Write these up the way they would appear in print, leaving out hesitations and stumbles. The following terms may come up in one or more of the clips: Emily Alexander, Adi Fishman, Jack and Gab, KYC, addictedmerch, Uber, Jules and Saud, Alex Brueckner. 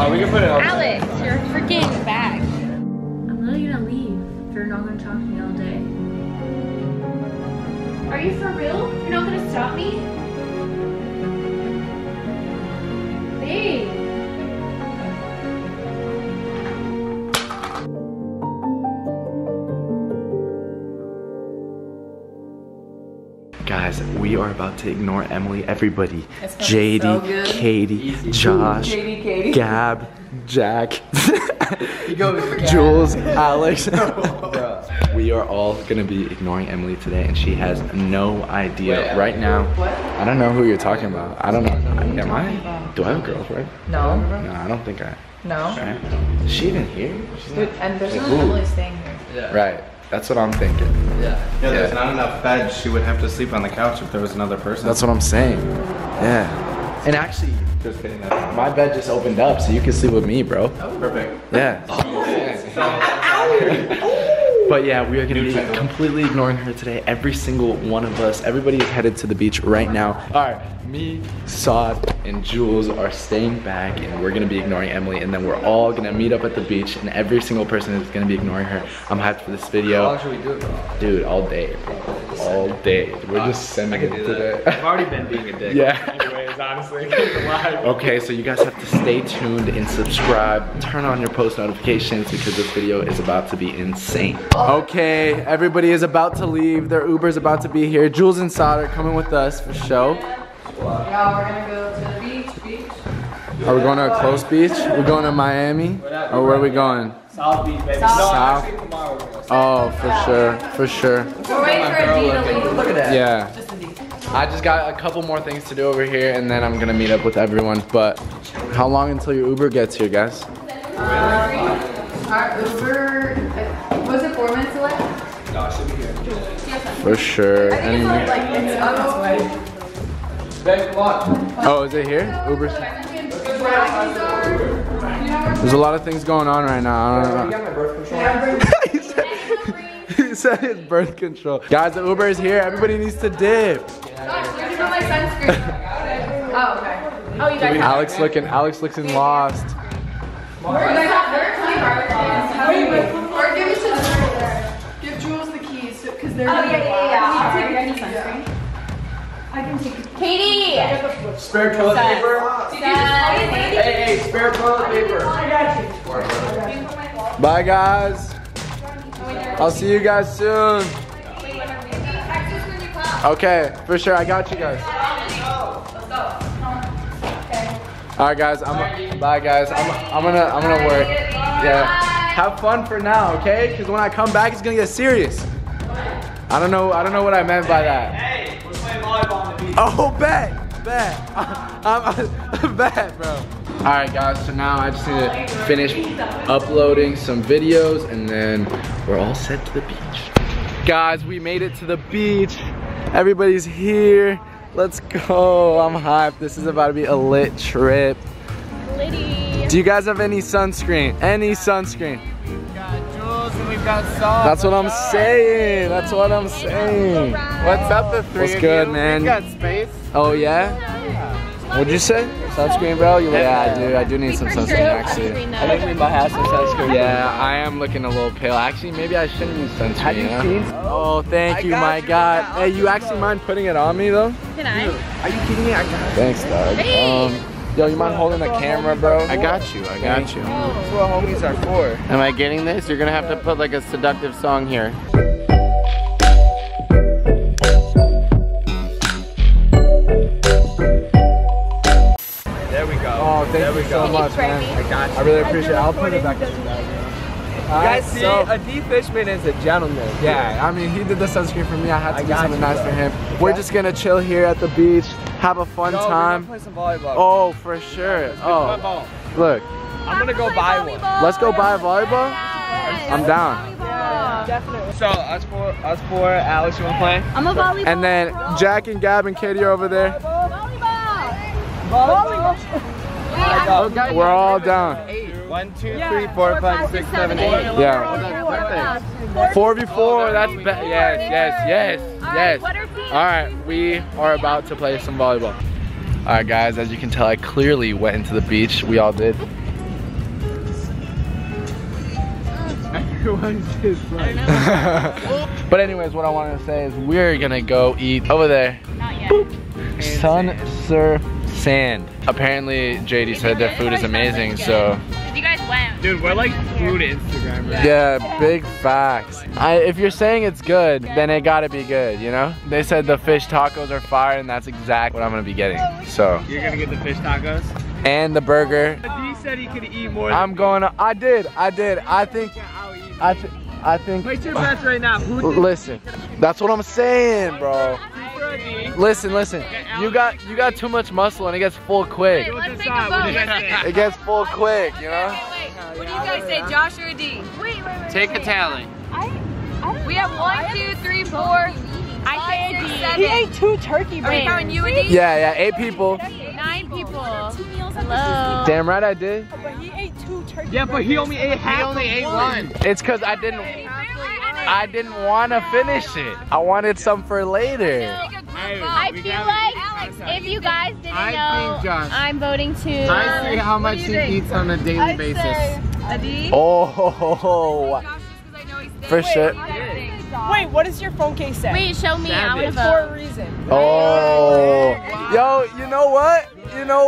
Oh, we can put it on. Alex, you're freaking back. I'm really gonna leave if you're not gonna talk to me all day. Are you for real? You're not gonna stop me? Babe. Guys, we are about to ignore Emily, everybody. JD, so Katie, easy. Josh, Katie. Gab, Jack, Jules, Alex. We are all gonna be ignoring Emily today, and she has no idea. Wait, right now. What? I don't know who you're talking about. I don't know. Am I? About? Do I have girls, right? No. No, I don't think I. No. Right? Is she even here? Dude, and there's no Emily staying here. Yeah. Right. That's what I'm thinking. Yeah, there's not enough beds. She would have to sleep on the couch if there was another person. That's what I'm saying. Yeah. And actually, just kidding, my bed just opened up, so you can sleep with me, bro. Oh, perfect. Yeah. But yeah, we are gonna be completely ignoring her today. Every single one of us. Everybody is headed to the beach right now. All right, me, Saud, and Jules are staying back, and we're gonna be ignoring Emily, and then we're all gonna meet up at the beach, and every single person is gonna be ignoring her. I'm hyped for this video. How long should we do it for? Dude, all day, bro. All day. We're just sending it today. I've already been being a dick. Yeah. Anyways, honestly. Okay, so you guys have to stay tuned and subscribe. Turn on your post notifications because this video is about to be insane. Okay, everybody is about to leave. Their Uber's about to be here. Jules and Saud are coming with us for show. Yeah, we're gonna go to the beach. Are we going to a close beach? We're going to Miami? Or where are we going? South Beach, baby. South. Oh, for sure. For sure. We're waiting for Adi to leave. Look at that. Yeah. I just got a couple more things to do over here, and then I'm going to meet up with everyone. But how long until your Uber gets here, guys? Our Uber, was it 4 minutes away? No, it should be here. For sure. I think it's like, oh, is it here? Uber's there's a lot of things going on right now. I don't know. He said his birth control. Guys, the Uber is here. Everybody needs to dip. Gosh, you know my sunscreen. Oh, okay. Oh, you guys. Alex looking lost. Give Jules the keys because they're. Oh yeah. You need sunscreen. I can take it. Katie! Spare toilet paper. Hey, spare toilet paper. I got you. Bye, guys. I'll see you guys soon. Okay, for sure. I got you guys. All right, guys. Bye, guys. I'm gonna work. Yeah. Have fun for now, okay? Because when I come back, it's gonna get serious. I don't know what I meant by that. Oh, bet. I'm bet, bro. All right, guys, so now I just need to finish uploading some videos, and then we're all set to the beach. Guys, we made it to the beach. Everybody's here. Let's go. I'm hyped. This is about to be a lit trip. Litty. Do you guys have any sunscreen? Any sunscreen? We've got Jules and we've got Saud. That's what I'm saying. That's what I'm saying. What's up, the three? What's good, man? We got space. Oh yeah. What'd you say? Sunscreen, bro? Yeah, I do. I do need some sunscreen actually. I think we might have some sunscreen. Yeah, I am looking a little pale. Actually, maybe I shouldn't use sunscreen. Oh, thank you, my God. Hey, you actually mind putting it on me though? Can I? Are you kidding me? I got it. Thanks, dog. Yo, you mind holding the camera, bro? I got you. That's what homies are for. Am I getting this? You're gonna have to put like a seductive song here. There we go. Oh, thank you so much, man. I got you. I really appreciate it. I'll put it back in the bag. You guys see, Adi Fishman is a gentleman. Yeah, I mean, he did the sunscreen for me. I had to do something nice for him. We're just gonna chill here at the beach. Have a fun time. Play some volleyball. Oh, for sure. Oh, look. I'm gonna go buy one. Let's go buy a volleyball. Yes. I'm down. Yeah, definitely. So us four, Alex, you wanna play? I'm a volleyball. And then Jack and Gab and Katie are over there. Volleyball. We're all down. 1, 2, 3, 4, 5, 6, 7, 8. Yeah. 4v4. That's better. Yes. Alright, we are about to play some volleyball. Alright guys, as you can tell, I clearly went into the beach. We all did. Everyone's just like... I don't know. But anyways, what I wanted to say is we're gonna go eat over there. Not yet. Boop. Sun Surf Sand. Apparently, JD said their food is amazing, so... You guys went. Dude, we're like food Instagrammers. Yeah, big facts. If you're saying it's good, then it gotta be good, you know? They said the fish tacos are fire, and that's exactly what I'm gonna be getting, so. You're gonna get the fish tacos? And the burger. He said he could eat more than I did. I think. Place your bets right now. Listen, that's what I'm saying, bro. Listen. You got too much muscle and it gets full quick. Wait, let's take a vote. It gets full quick, you know? What do you guys say, Josh or D? Wait. Take a tally. We have 1, 2, 3, 4. I say a D. He ate 2 turkey breaks. Are you and D? Yeah, 8 people. 9 people. Hello. Damn right I did. But he ate 2 turkey breaks. Yeah, but he only ate half. He only ate one. It's because I didn't want to finish it. I wanted some for later. I feel like Alex, if you guys didn't know, I'm voting too. I see how much he eats on a daily basis. A D? Oh, for sure. Wait, what does your phone case say? Wait, show me. I would vote. For a reason. Oh, yo, you know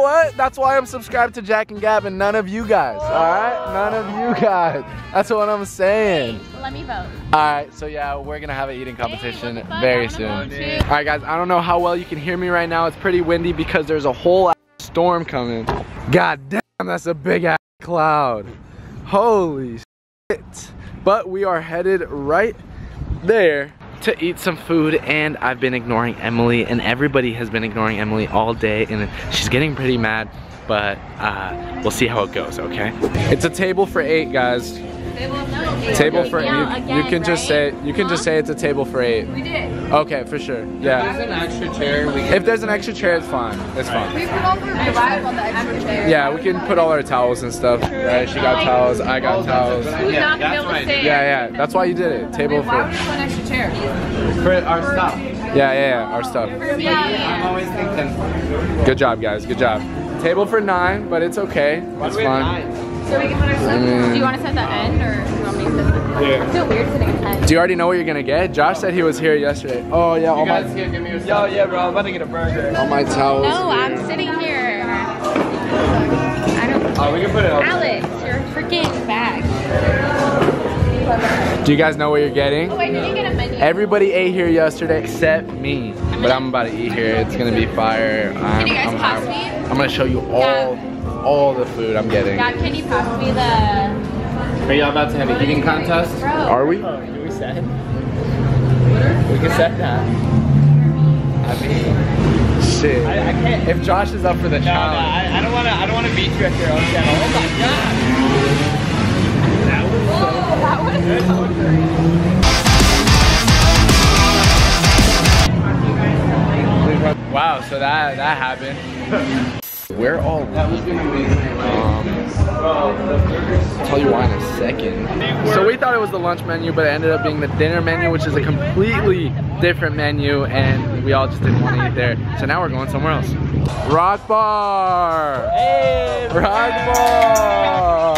what? That's why I'm subscribed to Jack and Gab and none of you guys, all right? None of you guys. That's what I'm saying. Wait, let me vote. All right, so yeah, we're going to have an eating competition very soon. All right, guys, I don't know how well you can hear me right now. It's pretty windy because there's a whole storm coming. God damn, that's a big ass cloud. Holy shit. But we are headed right there to eat some food, and I've been ignoring Emily, and everybody has been ignoring Emily all day, and she's getting pretty mad, but we'll see how it goes, okay? It's a table for 8, guys. Table for eight. You can just say it's a table for 8. We did. Okay, for sure. Yeah. If there's an extra chair, it's fine. We put all the vibes on the extra chair. Yeah, we can put all our towels and stuff. Right? She got towels. I got towels. Yeah. That's why you did it. Table for. Why would you put an extra chair? For our stuff. Yeah. Our stuff. I'm always thinking. Good job, guys. Good job. Table for 9, but it's okay. It's fine. So we can put our stuff. Do you want to set the end or do you want me to set the end? Yeah. I feel weird sitting at 10. Do you already know what you're going to get? Josh said he was here yesterday. Oh, yeah. Yeah, bro. I'm about to get a burger. All my towels. No, I'm sitting here. I don't. Oh, we can put it up. Alex, you're freaking back. Do you guys know what you're getting? Oh, wait, did you get a menu? Everybody ate here yesterday except me. But I'm about to eat here. It's going to be fire. Can you guys pass me? I'm going to show you all the food I'm getting. God, can you pass me the... Are y'all about to have an eating contest? Bro. Are we? Oh, do we set? We can set that. I mean, shit. I can't. If Josh is up for the challenge, I don't want to beat you at your own channel. Oh my god. That was so good. Wow. So that happened. We're all leaving. I'll tell you why in a second. So we thought it was the lunch menu, but it ended up being the dinner menu, which is a completely different menu, and we all just didn't want to eat there. So now we're going somewhere else. Rock Bar! Hey! Rock Bar!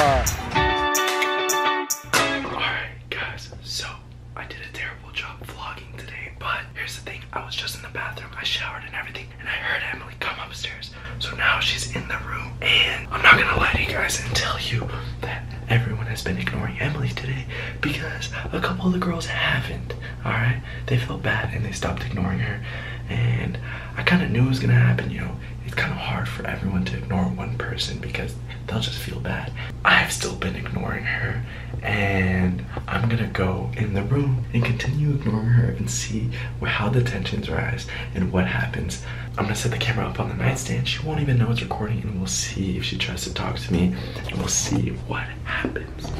Alright guys, so I did a terrible job vlogging today, but here's the thing. I was just in the bathroom, I showered and everything, and I heard Emily come upstairs. So now she's in the room, and I'm not gonna lie to you guys and tell you that everyone has been ignoring Emily today because a couple of the girls haven't, all right? They felt bad and they stopped ignoring her, and I kinda knew it was gonna happen, you know? It's kinda hard for everyone to ignore one person because they'll just feel bad. I've still been ignoring her, and I'm gonna go in the room and continue ignoring her and see how the tensions rise and what happens. I'm gonna set the camera up on the nightstand. She won't even know it's recording, and we'll see if she tries to talk to me, and we'll see what happens.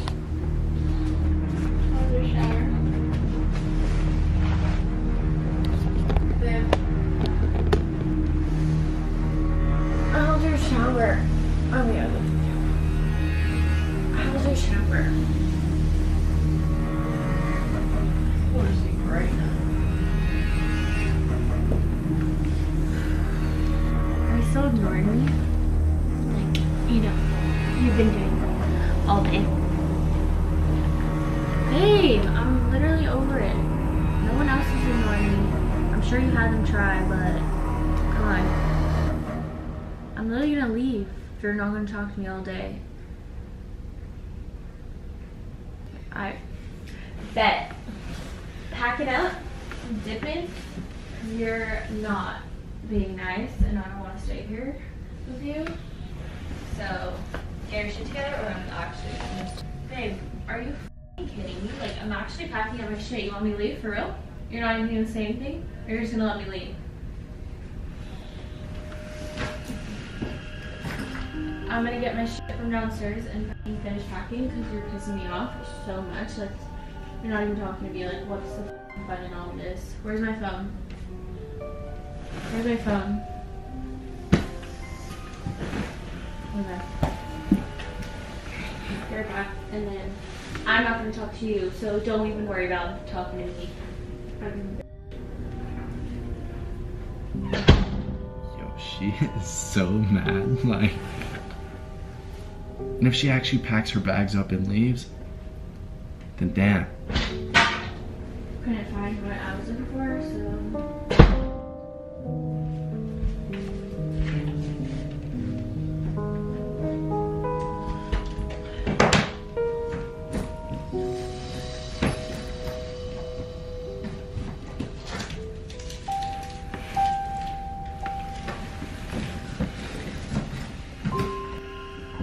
You've been doing all day. Babe, I'm literally over it. No one else is ignoring me. I'm sure you had them try, but come on. I'm literally gonna leave if you're not gonna talk to me all day. I bet. Pack it up, dip it. You're not being nice, and I don't want to stay here with you. So get your shit together, or I'm actually gonna... Babe, are you f***ing kidding me? Like, I'm actually packing up my shit. You want me to leave for real? You're not even gonna say anything? Or you're just gonna let me leave? I'm gonna get my shit from downstairs and f***ing finish packing because you're pissing me off so much. Like, you're not even talking to me. Like, what's the f***ing fun in all of this? Where's my phone? Where's my phone? Okay. You're back, and then I'm not gonna talk to you, so don't even worry about talking to me. Yo, she is so mad. Like, and if she actually packs her bags up and leaves, then damn. Couldn't find what I was looking for, so.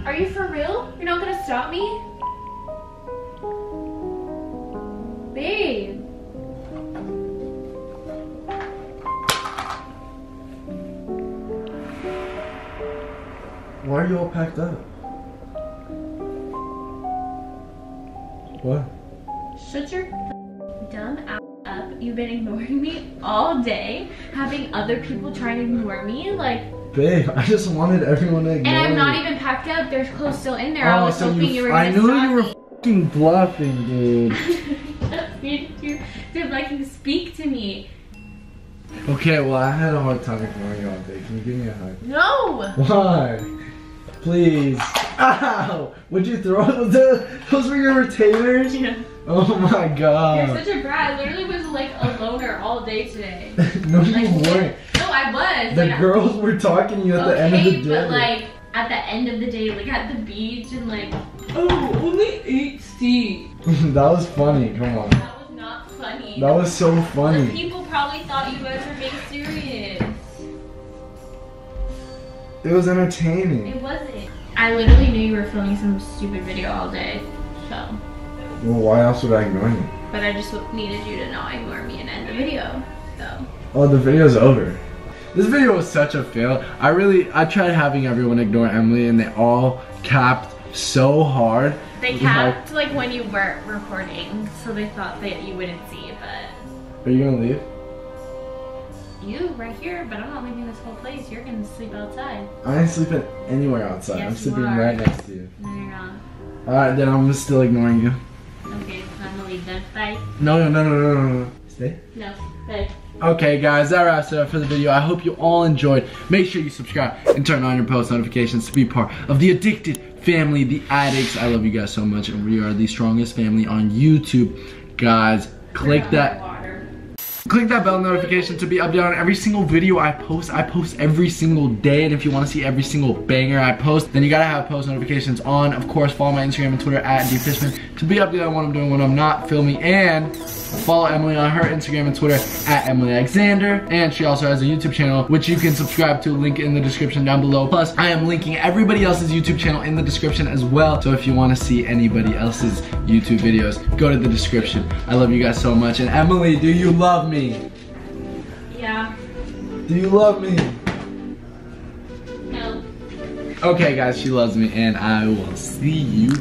Are you for real? You're not gonna stop me? Babe. Why are you all packed up? What? Shut your dumb ass up. You've been ignoring me all day, having other people try to ignore me, like. Babe, I just wanted everyone to ignore me. And I'm not even packed up. There's clothes still in there. Oh, I was hoping you were gonna stop. I knew you were f***ing bluffing, dude. You're like, you speak to me. Okay, well, I had a hard time ignoring you all day. Can you give me a hug? No! Why? Please. Ow! Would you throw those were your retainers? Yeah. Oh my god. You're such a brat. I literally was like a loner all day today. No, you weren't. I was. The girls were talking to you at the end of the day. But like at the end of the day, like at the beach and like, oh, only 8 feet. That was funny. Come on. That was not funny. That was so funny. The people probably thought you guys were being serious. It was entertaining. It wasn't. I literally knew you were filming some stupid video all day, so. Well, why else would I ignore you? But I just needed you to not ignore me and end the video, so. Oh, the video's over. This video was such a fail. I tried having everyone ignore Emily and they all capped so hard. They capped like when you weren't recording, so they thought that you wouldn't see, but... Are you gonna leave? You, right here, but I'm not leaving this whole place. You're gonna sleep outside. I ain't sleeping anywhere outside. Yes, I'm sleeping right next to you. No, you're not. Alright, then I'm still ignoring you. Okay, I'm gonna leave then. Bye. No. Stay? No, bye. Okay guys, that wraps it up for the video. I hope you all enjoyed. Make sure you subscribe and turn on your post notifications to be part of the addicted family, the addicts. I love you guys so much, and we are the strongest family on YouTube. Guys, click that bell notification to be updated on every single video I post. I post every single day, and if you want to see every single banger I post, then you gotta have post notifications on. Of course, follow my Instagram and Twitter at Adi Fishman to be updated on what I'm doing when I'm not filming, and follow Emily on her Instagram and Twitter at Emily Alexander, and she also has a YouTube channel which you can subscribe to, link in the description down below. Plus, I am linking everybody else's YouTube channel in the description as well, so if you want to see anybody else's YouTube videos, go to the description. I love you guys so much, and Emily, do you love me? Yeah. Do you love me? No. Okay guys, she loves me, and I will see you.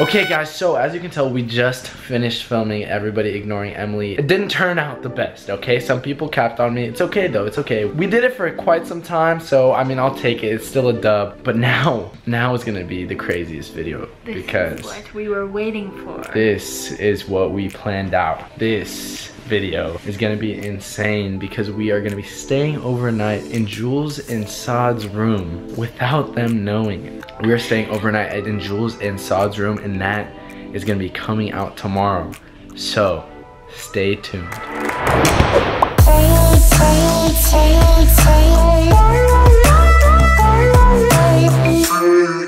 Okay guys, so as you can tell, we just finished filming everybody ignoring Emily. It didn't turn out the best, okay? Some people capped on me. It's okay though, it's okay. We did it for quite some time, so I mean, I'll take it. It's still a dub. But now it's gonna be the craziest video because this is what we were waiting for. This is what we planned out. This video is gonna be insane because we are gonna be staying overnight in Jules and Saud's room without them knowing. We are staying overnight in Jules and Saud's room, and that is gonna be coming out tomorrow. So stay tuned.